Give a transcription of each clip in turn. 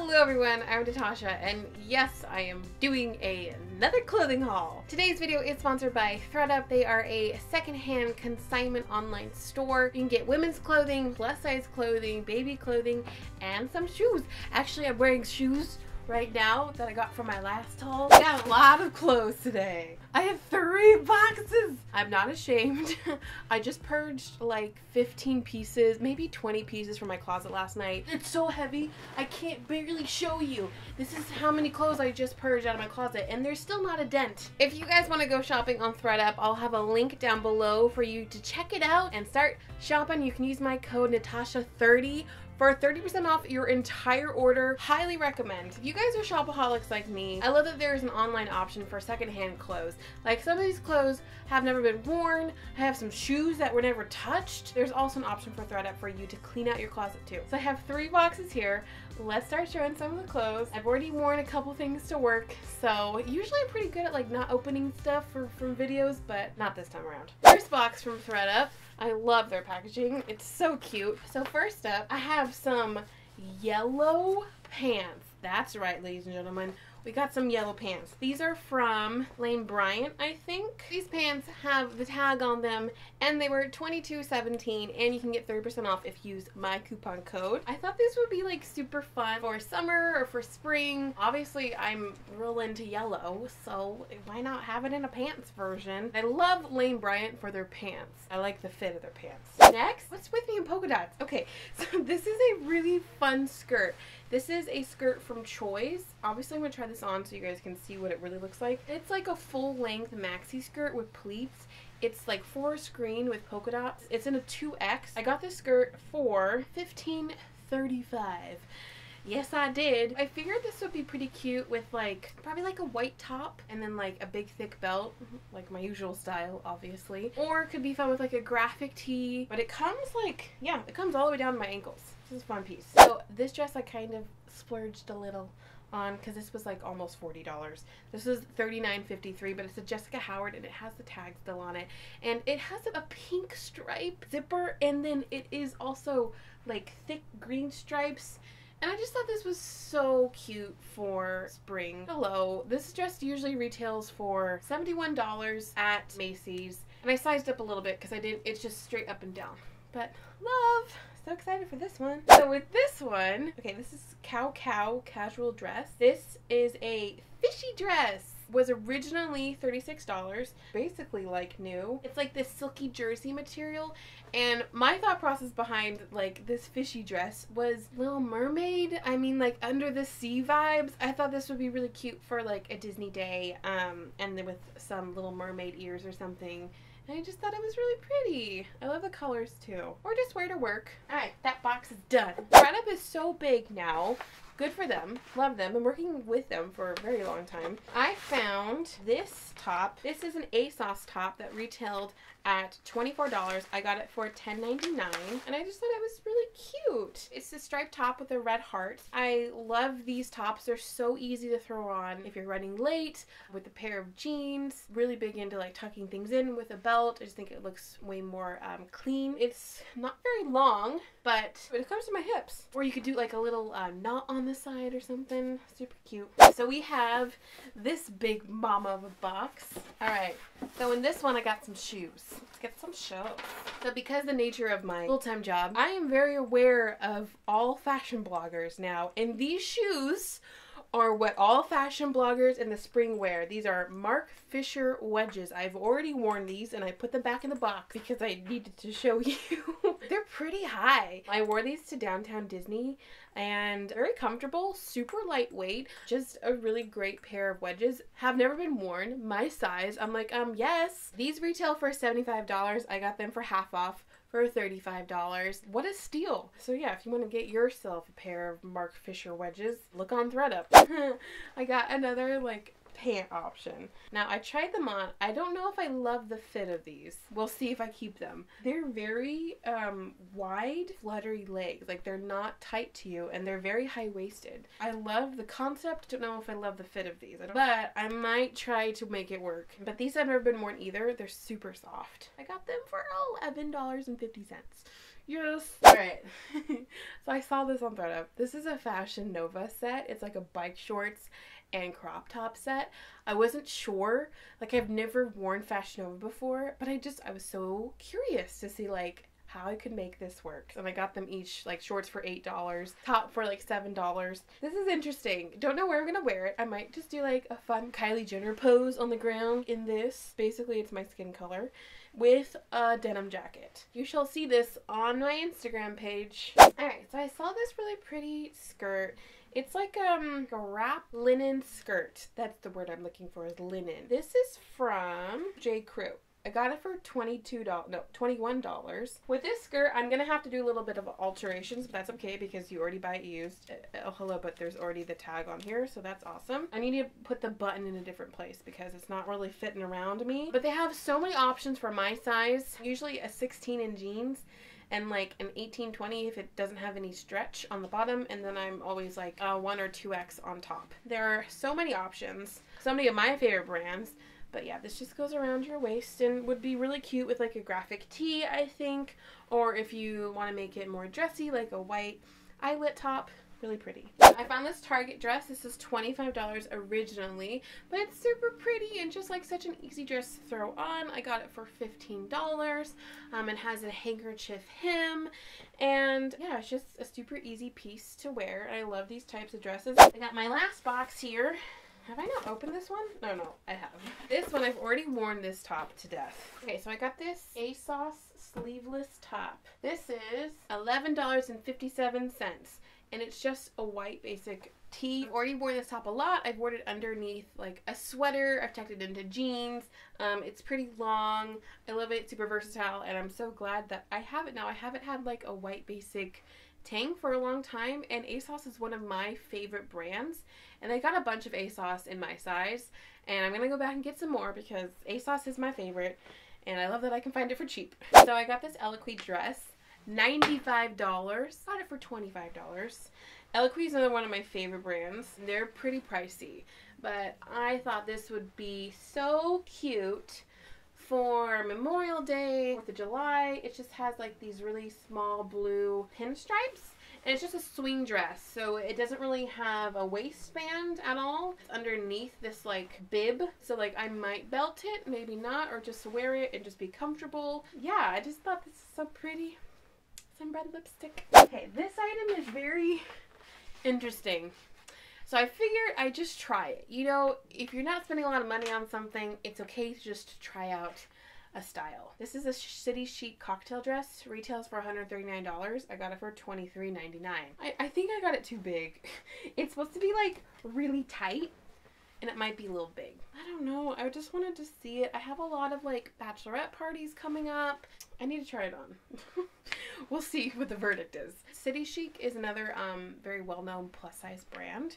Hello everyone, I'm Natasha, and yes, I am doing another clothing haul. Today's video is sponsored by ThredUP. They are a secondhand consignment online store. You can get women's clothing, plus size clothing, baby clothing, and some shoes. Actually, I'm wearing shoes right now that I got from my last haul. I got a lot of clothes today. I have 3 boxes. I'm not ashamed. I just purged like 15 pieces, maybe 20 pieces from my closet last night. It's so heavy, I can't barely show you. This is how many clothes I just purged out of my closet, and there's still not a dent. If you guys want to go shopping on ThredUp, I'll have a link down below for you to check it out and start shopping. You can use my code Natasha30 for 30% off your entire order. Highly recommend. If you guys are shopaholics like me, I love that there's an online option for secondhand clothes. Like, some of these clothes have never been worn. I have some shoes that were never touched. There's also an option for ThredUp for you to clean out your closet too. So I have 3 boxes here. Let's start showing some of the clothes. I've already worn a couple things to work, so usually I'm pretty good at like not opening stuff from videos, but not this time around. First box from ThredUp. I love their packaging. It's so cute. So first up, I have some yellow pants. That's right, ladies and gentlemen. We got some yellow pants. These are from Lane Bryant, I think. These pants have the tag on them, and they were $22.17, and you can get 30% off if you use my coupon code. I thought these would be like super fun for summer or for spring. Obviously, I'm real into yellow, so why not have it in a pants version? I love Lane Bryant for their pants. I like the fit of their pants. Next, what's with me in polka dots? Okay, so this is a really fun skirt. This is a skirt from Choice. Obviously, I'm going to try this on so you guys can see what it really looks like. It's like a full-length maxi skirt with pleats. It's like for screen with polka dots. It's in a 2X. I got this skirt for $15.35. Yes, I did. I figured this would be pretty cute with like, probably like a white top and then like a big thick belt, like my usual style, obviously. Or it could be fun with like a graphic tee, but it comes like, yeah, it comes all the way down to my ankles. This is a fun piece. So this dress I kind of splurged a little on because this was like almost $40. This is $39.53, but it's a Jessica Howard and it has the tag still on it. And it has a pink stripe zipper, and then it is also like thick green stripes. And I just thought this was so cute for spring. Hello. This dress usually retails for $71 at Macy's. And I sized up a little bit because I did, it's just straight up and down. But love. So excited for this one. So with this one, okay, this is cow casual dress. This is a fishy dress. Was originally $36, basically like new. It's like this silky jersey material, and my thought process behind like this fishy dress was Little Mermaid. I mean, like Under the Sea vibes. I thought this would be really cute for like a Disney day, and then with some Little Mermaid ears or something. I just thought it was really pretty. I love the colors too. Or just wear to work. Alright, that box is done. ThredUp is so big now. Good for them. Love them. Been working with them for a very long time. I found this top. This is an ASOS top that retailed at $24. I got it for $10.99, and I just thought it was really cute. It's a striped top with a red heart. I love these tops. They're so easy to throw on if you're running late with a pair of jeans. Really big into like tucking things in with a belt. I just think it looks way more clean. It's not very long, but when it comes to my hips, or you could do like a little knot on the side or something. Super cute. So we have this big mama of a box. All right, so in this one I got some shoes. Let's get some shows. So because the nature of my full-time job, I am very aware of all fashion bloggers now, and these shoes are what all fashion bloggers in the spring wear. These are Marc Fisher wedges. I've already worn these and I put them back in the box because I needed to show you. They're pretty high. I wore these to Downtown Disney and very comfortable, super lightweight, just a really great pair of wedges. Have never been worn. My size. I'm like, yes. These retail for $75. I got them for half off for $35. What a steal. So yeah, if you want to get yourself a pair of Marc Fisher wedges, look on ThredUp. I got another like pant option. Now I tried them on. I don't know if I love the fit of these. We'll see if I keep them. They're very wide, fluttery legs. Like, they're not tight to you, and they're very high-waisted. I love the concept. Don't know if I love the fit of these, but I might try to make it work. But these have never been worn either. They're super soft. I got them for $11.50. Yes. All right. So I saw this on ThredUp. This is a Fashion Nova set. It's like a bike shorts and crop top set. I wasn't sure. Like, I've never worn Fashion Nova before, but I was so curious to see like how I could make this work. And I got them each, like, shorts for $8, top for like $7. This is interesting. Don't know where I'm gonna wear it. I might just do like a fun Kylie Jenner pose on the ground in this. Basically, it's my skin color with a denim jacket. You shall see this on my Instagram page. All right, so I saw this really pretty skirt. It's like a wrap linen skirt. That's the word I'm looking for, is linen. This is from J. Crew. I got it for $21. With this skirt, I'm gonna have to do a little bit of alterations, but that's okay because you already buy it used. Oh, hello, but there's already the tag on here, so that's awesome. I need to put the button in a different place because it's not really fitting around me. But they have so many options for my size, usually a 16 in jeans and like an 18-20 if it doesn't have any stretch on the bottom, and then I'm always like a 1 or 2X on top. There are so many options. So many of my favorite brands. But yeah, this just goes around your waist and would be really cute with like a graphic tee, I think. Or if you want to make it more dressy, like a white eyelet top. Really pretty. I found this Target dress. This is $25 originally, but it's super pretty and just like such an easy dress to throw on. I got it for $15. It has a handkerchief hem, and yeah, it's just a super easy piece to wear. I love these types of dresses. I got my last box here. Have I not opened this one? No, no, I have. This one, I've already worn this top to death. Okay, so I got this ASOS sleeveless top. This is $11.57, and it's just a white basic tee. I've already worn this top a lot. I've worn it underneath like a sweater. I've tucked it into jeans. It's pretty long. I love it. It's super versatile, and I'm so glad that I have it now. I haven't had like a white basic tang for a long time, and ASOS is one of my favorite brands, and I got a bunch of ASOS in my size, and I'm gonna go back and get some more because ASOS is my favorite, and I love that I can find it for cheap. So I got this Eloquii dress, $95. Got it for $25. Eloquii is another one of my favorite brands. They're pretty pricey, but I thought this would be so cute for Memorial Day, 4th of July. It just has like these really small blue pinstripes, and it's just a swing dress, so it doesn't really have a waistband at all. It's underneath this like bib, so like I might belt it, maybe not, or just wear it and just be comfortable. Yeah, I just thought this is so pretty. Some red lipstick. Okay, this item is very interesting. So I figured I'd just try it. You know, if you're not spending a lot of money on something, it's okay to just try out a style. This is a City Chic cocktail dress. Retails for $139. I got it for $23.99. I think I got it too big. It's supposed to be like really tight, and it might be a little big. I don't know. I just wanted to see it. I have a lot of like bachelorette parties coming up. I need to try it on. We'll see what the verdict is. City Chic is another very well-known plus-size brand,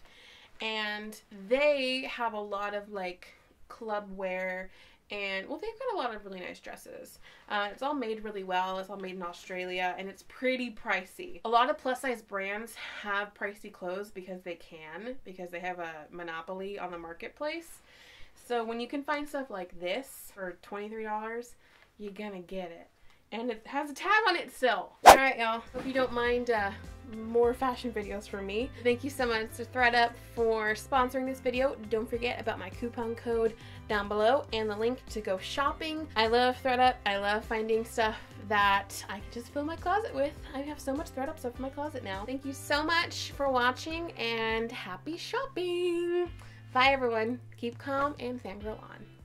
and they have a lot of like club wear, and well, they've got a lot of really nice dresses. It's all made really well. It's all made in Australia, and it's pretty pricey. A lot of plus-size brands have pricey clothes because they can, because they have a monopoly on the marketplace. So when you can find stuff like this for $23, you're gonna get it. And it has a tag on it still. All right, y'all. Hope you don't mind more fashion videos from me. Thank you so much to ThredUp for sponsoring this video. Don't forget about my coupon code down below and the link to go shopping. I love ThredUp. I love finding stuff that I can just fill my closet with. I have so much ThredUp stuff in my closet now. Thank you so much for watching, and happy shopping. Bye, everyone. Keep calm and fangirl on.